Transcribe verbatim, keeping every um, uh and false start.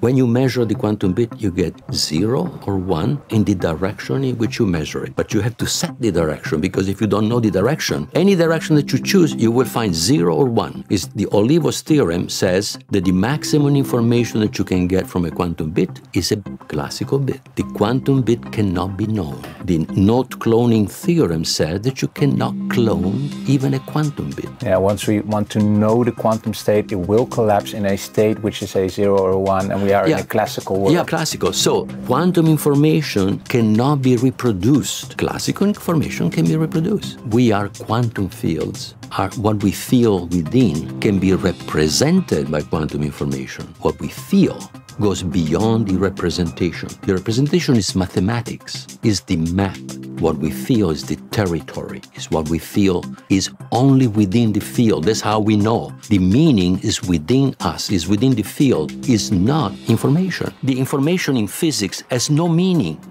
When you measure the quantum bit, you get zero or one in the direction in which you measure it. But you have to set the direction, because if you don't know the direction, any direction that you choose, you will find zero or one. It's the Olivos theorem says that the maximum information that you can get from a quantum bit is a classical bit. The quantum bit cannot be known. The no-cloning theorem said that you cannot clone even a quantum bit. Yeah, once we want to know the quantum state, it will collapse in a state which is a zero or one, and we are yeah. in a classical world. Yeah, classical. So quantum information cannot be reproduced. Classical information can be reproduced. We are quantum fields. Are what we feel within can be represented by quantum information. What we feel goes beyond the representation. The representation is mathematics, is the map. What we feel is the territory, is what we feel is only within the field. That's how we know. The meaning is within us, is within the field, is not information. The information in physics has no meaning.